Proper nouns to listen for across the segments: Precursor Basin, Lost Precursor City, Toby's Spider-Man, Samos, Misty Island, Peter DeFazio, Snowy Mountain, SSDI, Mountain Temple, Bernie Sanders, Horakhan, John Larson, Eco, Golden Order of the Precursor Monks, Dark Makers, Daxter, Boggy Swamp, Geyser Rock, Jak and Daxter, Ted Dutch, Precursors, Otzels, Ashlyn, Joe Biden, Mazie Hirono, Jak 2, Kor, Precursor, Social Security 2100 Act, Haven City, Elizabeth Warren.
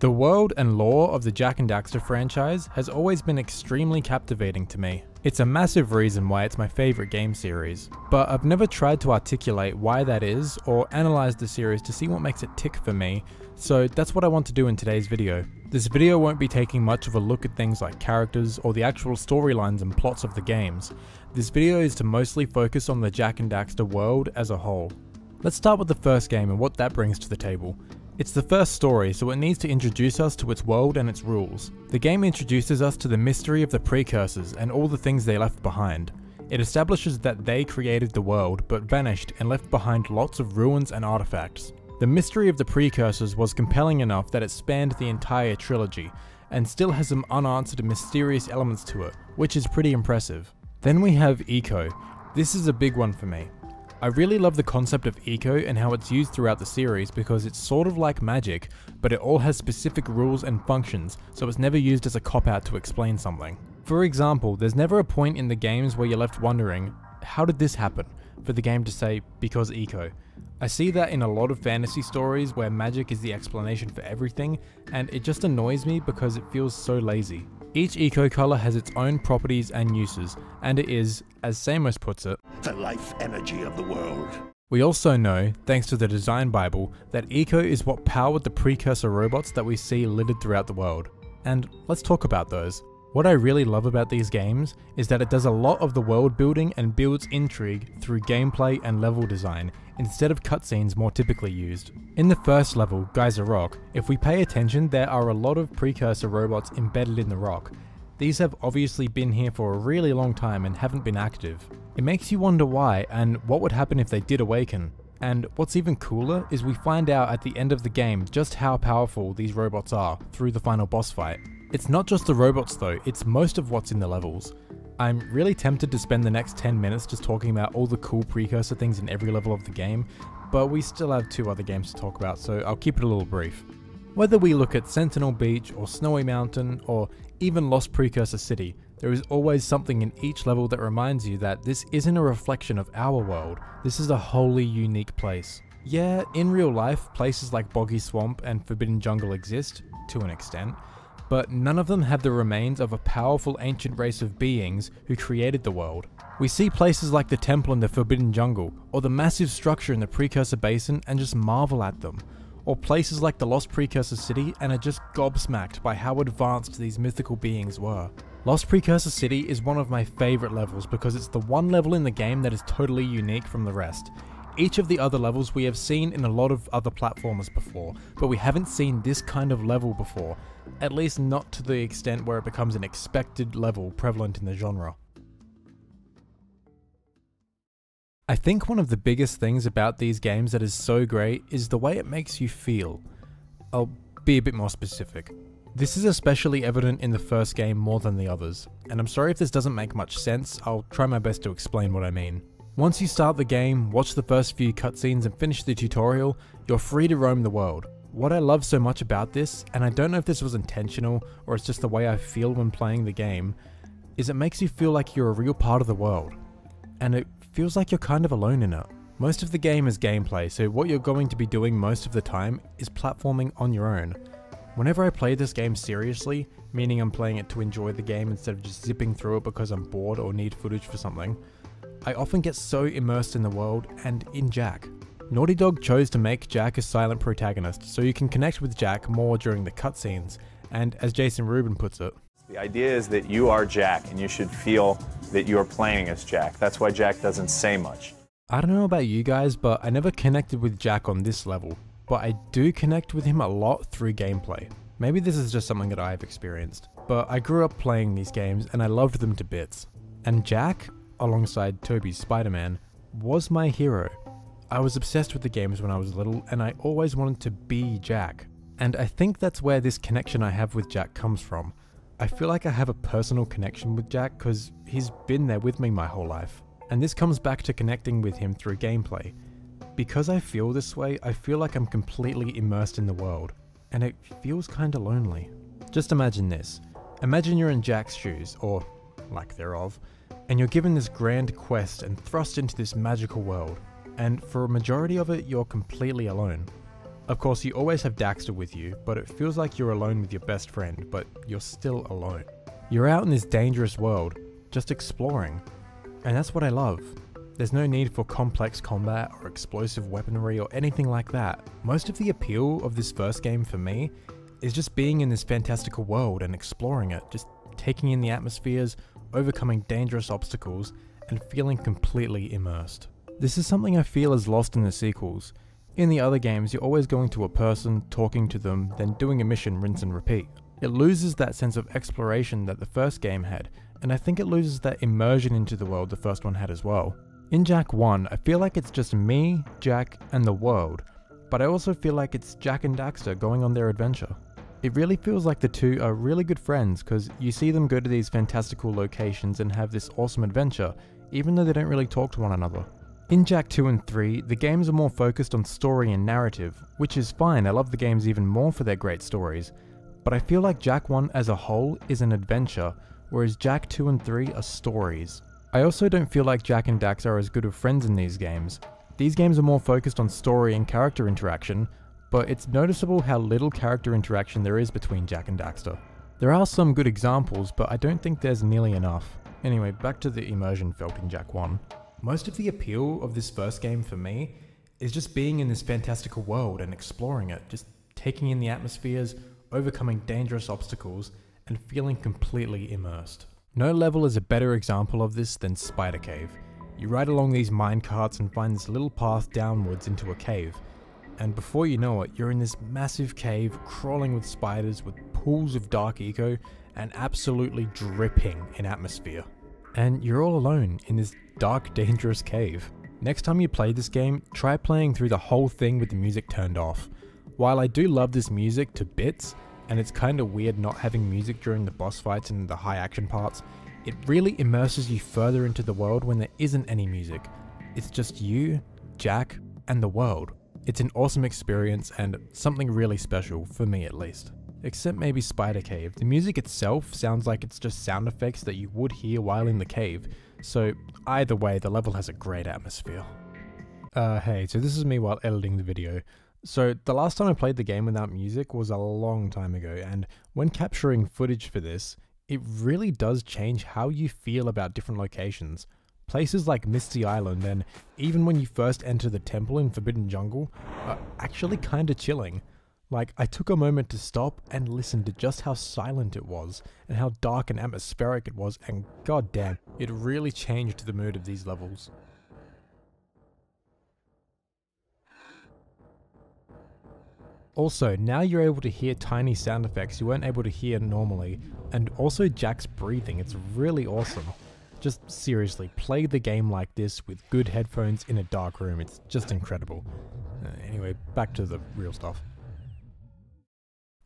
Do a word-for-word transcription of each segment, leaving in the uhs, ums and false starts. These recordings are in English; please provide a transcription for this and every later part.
The world and lore of the Jak and Daxter franchise has always been extremely captivating to me. It's a massive reason why it's my favourite game series, but I've never tried to articulate why that is or analyse the series to see what makes it tick for me, so that's what I want to do in today's video. This video won't be taking much of a look at things like characters or the actual storylines and plots of the games. This video is to mostly focus on the Jak and Daxter world as a whole. Let's start with the first game and what that brings to the table. It's the first story, so it needs to introduce us to its world and its rules. The game introduces us to the mystery of the Precursors and all the things they left behind. It establishes that they created the world, but vanished and left behind lots of ruins and artifacts. The mystery of the Precursors was compelling enough that it spanned the entire trilogy, and still has some unanswered and mysterious elements to it, which is pretty impressive. Then we have Eco. This is a big one for me. I really love the concept of Eco and how it's used throughout the series because it's sort of like magic, but it all has specific rules and functions, so it's never used as a cop-out to explain something. For example, there's never a point in the games where you're left wondering, how did this happen? For the game to say, because Eco. I see that in a lot of fantasy stories where magic is the explanation for everything, and it just annoys me because it feels so lazy. Each Eco color has its own properties and uses, and it is, as Samos puts it, the life energy of the world. We also know, thanks to the design bible, that Eco is what powered the precursor robots that we see littered throughout the world. And let's talk about those. What I really love about these games is that it does a lot of the world building and builds intrigue through gameplay and level design, instead of cutscenes more typically used. In the first level, Geyser Rock, if we pay attention, there are a lot of precursor robots embedded in the rock. These have obviously been here for a really long time and haven't been active. It makes you wonder why and what would happen if they did awaken. And what's even cooler is we find out at the end of the game just how powerful these robots are through the final boss fight. It's not just the robots though, it's most of what's in the levels. I'm really tempted to spend the next ten minutes just talking about all the cool precursor things in every level of the game, but we still have two other games to talk about, so I'll keep it a little brief. Whether we look at Sentinel Beach or Snowy Mountain or even Lost Precursor City, there is always something in each level that reminds you that this isn't a reflection of our world, this is a wholly unique place. Yeah, in real life, places like Boggy Swamp and Forbidden Jungle exist, to an extent, but none of them have the remains of a powerful ancient race of beings who created the world. We see places like the temple in the Forbidden Jungle, or the massive structure in the Precursor Basin and just marvel at them, or places like the Lost Precursor City and are just gobsmacked by how advanced these mythical beings were. Lost Precursor City is one of my favourite levels because it's the one level in the game that is totally unique from the rest. Each of the other levels we have seen in a lot of other platformers before, but we haven't seen this kind of level before, at least not to the extent where it becomes an expected level prevalent in the genre. I think one of the biggest things about these games that is so great is the way it makes you feel. I'll be a bit more specific. This is especially evident in the first game more than the others, and I'm sorry if this doesn't make much sense, I'll try my best to explain what I mean. Once you start the game, watch the first few cutscenes and finish the tutorial, you're free to roam the world. What I love so much about this, and I don't know if this was intentional or it's just the way I feel when playing the game, is it makes you feel like you're a real part of the world. And it feels like you're kind of alone in it. Most of the game is gameplay, so what you're going to be doing most of the time is platforming on your own. Whenever I play this game seriously, meaning I'm playing it to enjoy the game instead of just zipping through it because I'm bored or need footage for something, I often get so immersed in the world and in Jak. Naughty Dog chose to make Jak a silent protagonist, so you can connect with Jak more during the cutscenes, and as Jason Rubin puts it, the idea is that you are Jak, and you should feel that you're playing as Jak. That's why Jak doesn't say much. I don't know about you guys, but I never connected with Jak on this level, but I do connect with him a lot through gameplay. Maybe this is just something that I've experienced, but I grew up playing these games and I loved them to bits. And Jak, alongside Toby's Spider-Man, was my hero. I was obsessed with the games when I was little and I always wanted to be Jak. And I think that's where this connection I have with Jak comes from. I feel like I have a personal connection with Jak because he's been there with me my whole life. And this comes back to connecting with him through gameplay. Because I feel this way, I feel like I'm completely immersed in the world. And it feels kinda lonely. Just imagine this. Imagine you're in Jak's shoes, or lack thereof, and you're given this grand quest and thrust into this magical world, and for a majority of it, you're completely alone. Of course, you always have Daxter with you, but it feels like you're alone with your best friend, but you're still alone. You're out in this dangerous world, just exploring, and that's what I love. There's no need for complex combat or explosive weaponry or anything like that. Most of the appeal of this first game for me is just being in this fantastical world and exploring it, just taking in the atmospheres, overcoming dangerous obstacles, and feeling completely immersed. This is something I feel is lost in the sequels. In the other games, you're always going to a person, talking to them, then doing a mission, rinse and repeat. It loses that sense of exploration that the first game had, and I think it loses that immersion into the world the first one had as well. In Jak one, I feel like it's just me, Jak, and the world, but I also feel like it's Jak and Daxter going on their adventure. It really feels like the two are really good friends because you see them go to these fantastical locations and have this awesome adventure, even though they don't really talk to one another. In Jak two and three, the games are more focused on story and narrative, which is fine, I love the games even more for their great stories, but I feel like Jak one as a whole is an adventure, whereas Jak two and three are stories. I also don't feel like Jak and Dax are as good of friends in these games. These games are more focused on story and character interaction, but it's noticeable how little character interaction there is between Jak and Daxter. There are some good examples, but I don't think there's nearly enough. Anyway, back to the immersion felt in Jak one. Most of the appeal of this first game for me is just being in this fantastical world and exploring it, just taking in the atmospheres, overcoming dangerous obstacles, and feeling completely immersed. No level is a better example of this than Spider Cave. You ride along these minecarts and find this little path downwards into a cave, and before you know it, you're in this massive cave crawling with spiders with pools of dark eco and absolutely dripping in atmosphere. And you're all alone in this dark, dangerous cave. Next time you play this game, try playing through the whole thing with the music turned off. While I do love this music to bits, and it's kinda weird not having music during the boss fights and the high action parts, it really immerses you further into the world when there isn't any music. It's just you, Jak, and the world. It's an awesome experience and something really special, for me at least. Except maybe Spider Cave. The music itself sounds like it's just sound effects that you would hear while in the cave, so either way, the level has a great atmosphere. Uh, hey, so this is me while editing the video. So the last time I played the game without music was a long time ago, and when capturing footage for this, it really does change how you feel about different locations. Places like Misty Island, and even when you first enter the temple in Forbidden Jungle, are actually kinda chilling. Like, I took a moment to stop and listen to just how silent it was, and how dark and atmospheric it was, and goddamn, it really changed the mood of these levels. Also, now you're able to hear tiny sound effects you weren't able to hear normally, and also Jak's breathing, it's really awesome. Just seriously, play the game like this with good headphones in a dark room, it's just incredible. Uh, anyway, back to the real stuff.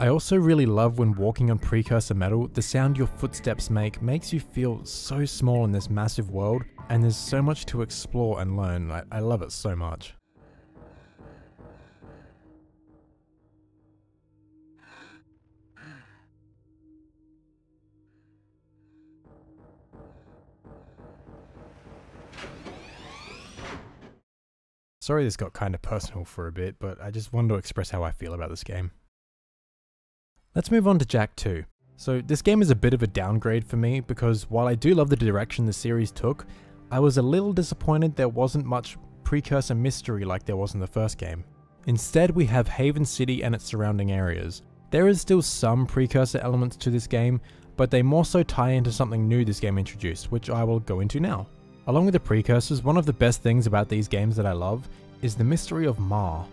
I also really love when walking on Precursor Metal, the sound your footsteps make makes you feel so small in this massive world, and there's so much to explore and learn, I, I love it so much. Sorry this got kinda personal for a bit, but I just wanted to express how I feel about this game. Let's move on to Jak two. So this game is a bit of a downgrade for me, because while I do love the direction the series took, I was a little disappointed there wasn't much precursor mystery like there was in the first game. Instead we have Haven City and its surrounding areas. There is still some precursor elements to this game, but they more so tie into something new this game introduced, which I will go into now. Along with the precursors, one of the best things about these games that I love is the mystery of Mar.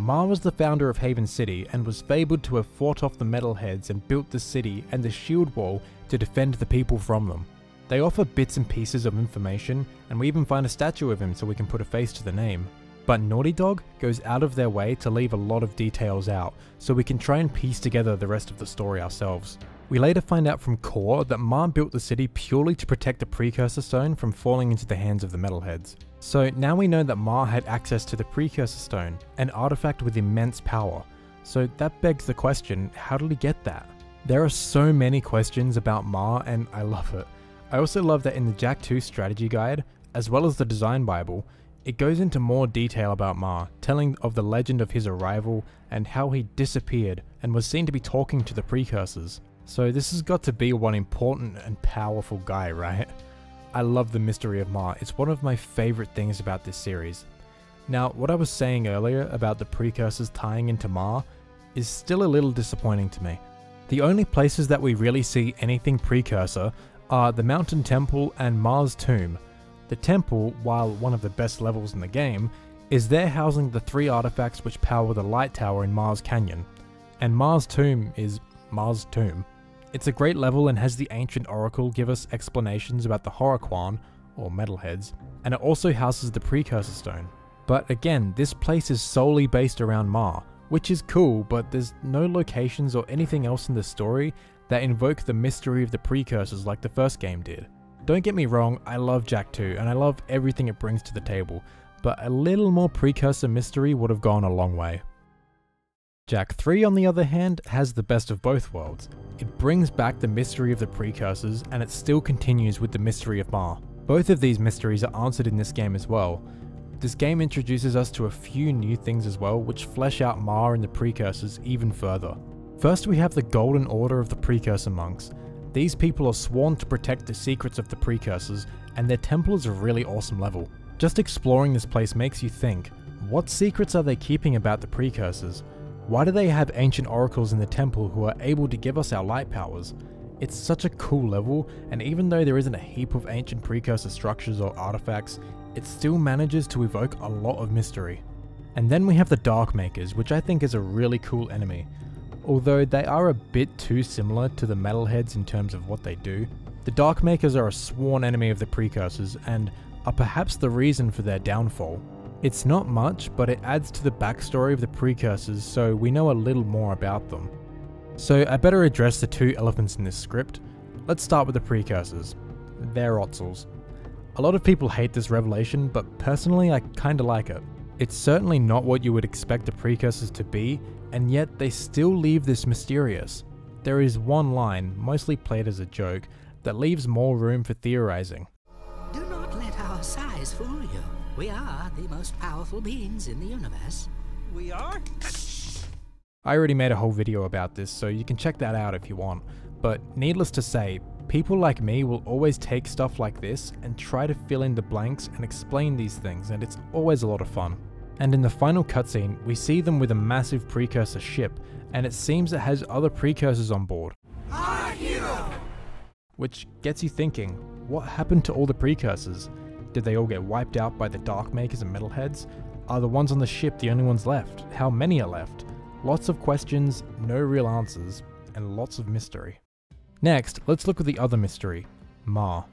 Mar was the founder of Haven City and was fabled to have fought off the Metal Heads and built the city and the Shield Wall to defend the people from them. They offer bits and pieces of information, and we even find a statue of him so we can put a face to the name. But Naughty Dog goes out of their way to leave a lot of details out, so we can try and piece together the rest of the story ourselves. We later find out from Kor that Mar built the city purely to protect the Precursor Stone from falling into the hands of the Metalheads. So now we know that Mar had access to the Precursor Stone, an artifact with immense power. So that begs the question, how did he get that? There are so many questions about Mar and I love it. I also love that in the Jak two strategy guide, as well as the design bible, It goes into more detail about Mar, telling of the legend of his arrival and how he disappeared and was seen to be talking to the Precursors. So this has got to be one important and powerful guy, right? I love the mystery of Mar, it's one of my favourite things about this series. Now, what I was saying earlier about the Precursors tying into Mar is still a little disappointing to me. The only places that we really see anything Precursor are the Mountain Temple and Mar's Tomb. The temple, while one of the best levels in the game, is there housing the three artifacts which power the Light Tower in Mar's Canyon. And Mar's Tomb is Mar's Tomb. It's a great level and has the ancient oracle give us explanations about the Horakhan, or Metal Heads, and it also houses the Precursor Stone. But again, this place is solely based around Mar, which is cool, but there's no locations or anything else in the story that invoke the mystery of the Precursors like the first game did. Don't get me wrong, I love Jak two and I love everything it brings to the table, but a little more Precursor mystery would have gone a long way. Jak three on the other hand has the best of both worlds. It brings back the mystery of the Precursors and it still continues with the mystery of Mar. Both of these mysteries are answered in this game as well. This game introduces us to a few new things as well which flesh out Mar and the Precursors even further. First we have the Golden Order of the Precursor Monks. These people are sworn to protect the secrets of the Precursors and their temple is a really awesome level. Just exploring this place makes you think, what secrets are they keeping about the Precursors? Why do they have ancient oracles in the temple who are able to give us our light powers? It's such a cool level, and even though there isn't a heap of ancient Precursor structures or artifacts, it still manages to evoke a lot of mystery. And then we have the Dark Makers, which I think is a really cool enemy. Although they are a bit too similar to the Metal Heads in terms of what they do, the Dark Makers are a sworn enemy of the Precursors and are perhaps the reason for their downfall. It's not much, but it adds to the backstory of the Precursors so we know a little more about them. So I better address the two elephants in this script. Let's start with the Precursors. They're Otzels. A lot of people hate this revelation, but personally I kinda like it. It's certainly not what you would expect the Precursors to be, and yet they still leave this mysterious. There is one line, mostly played as a joke, that leaves more room for theorizing. Do not let our size fool you. We are the most powerful beings in the universe. We are? I already made a whole video about this, so you can check that out if you want. But needless to say, people like me will always take stuff like this and try to fill in the blanks and explain these things, and it's always a lot of fun. And in the final cutscene, we see them with a massive Precursor ship, and it seems it has other Precursors on board. Our hero! Which gets you thinking, what happened to all the Precursors? Did they all get wiped out by the Dark Makers and Metal Heads? Are the ones on the ship the only ones left? How many are left? Lots of questions, no real answers, and lots of mystery. Next, let's look at the other mystery, Mar.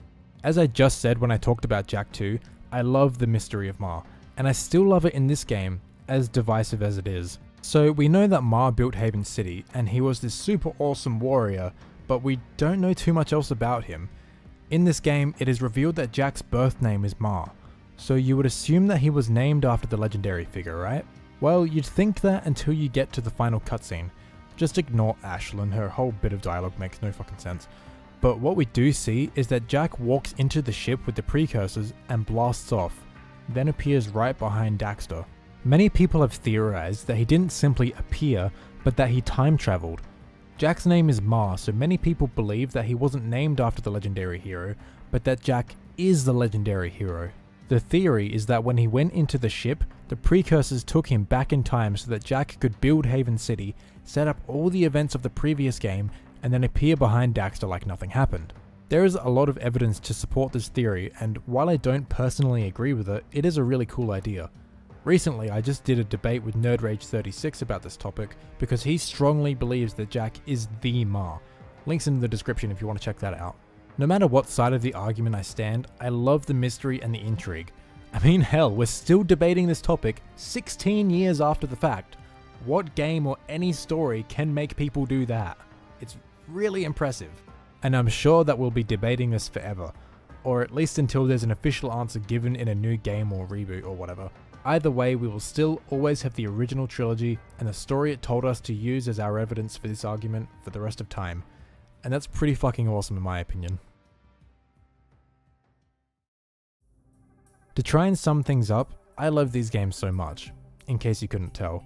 As I just said when I talked about Jak two, I love the mystery of Mar, and I still love it in this game, as divisive as it is. So we know that Mar built Haven City, and he was this super awesome warrior, but we don't know too much else about him. In this game, it is revealed that Jak's birth name is Mar, so you would assume that he was named after the legendary figure, right? Well, you'd think that until you get to the final cutscene. Just ignore Ashlyn, her whole bit of dialogue makes no fucking sense. But what we do see is that Jak walks into the ship with the Precursors and blasts off, then appears right behind Daxter. Many people have theorized that he didn't simply appear, but that he time traveled. Jak's name is Mar, so many people believe that he wasn't named after the legendary hero, but that Jak is the legendary hero. The theory is that when he went into the ship, the Precursors took him back in time so that Jak could build Haven City, set up all the events of the previous game, and then appear behind Daxter like nothing happened. There is a lot of evidence to support this theory, and while I don't personally agree with it, it is a really cool idea. Recently, I just did a debate with Nerd Rage thirty-six about this topic because he strongly believes that Jak is the Mar. Links in the description if you want to check that out. No matter what side of the argument I stand, I love the mystery and the intrigue. I mean hell, we're still debating this topic sixteen years after the fact. What game or any story can make people do that? It's really impressive. And I'm sure that we'll be debating this forever, or at least until there's an official answer given in a new game or reboot or whatever. Either way, we will still always have the original trilogy and the story it told us to use as our evidence for this argument for the rest of time. And that's pretty fucking awesome in my opinion. To try and sum things up, I love these games so much, in case you couldn't tell,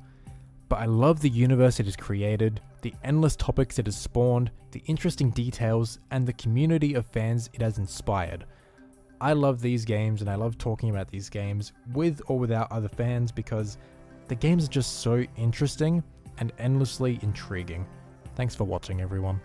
but I love the universe it has created, the endless topics it has spawned, the interesting details, and the community of fans it has inspired. I love these games and I love talking about these games with or without other fans because the games are just so interesting and endlessly intriguing. Thanks for watching, everyone.